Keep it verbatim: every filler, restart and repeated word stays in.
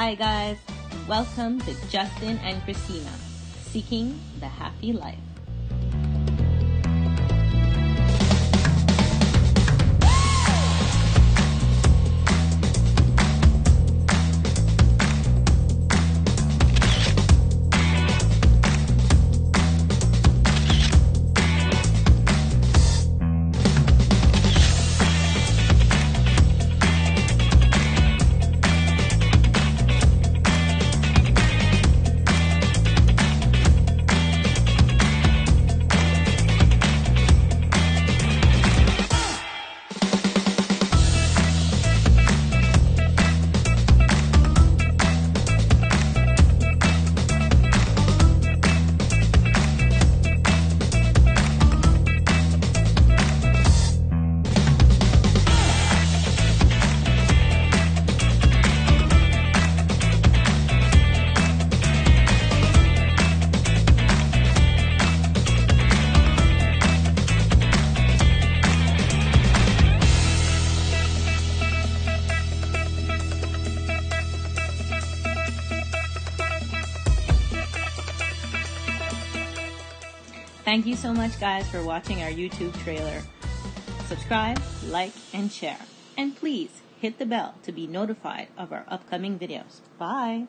Hi guys, welcome to Justin and Christina, Seeking the Happy Life. Thank you so much guys for watching our YouTube trailer. Subscribe, like, and share. And please hit the bell to be notified of our upcoming videos. Bye!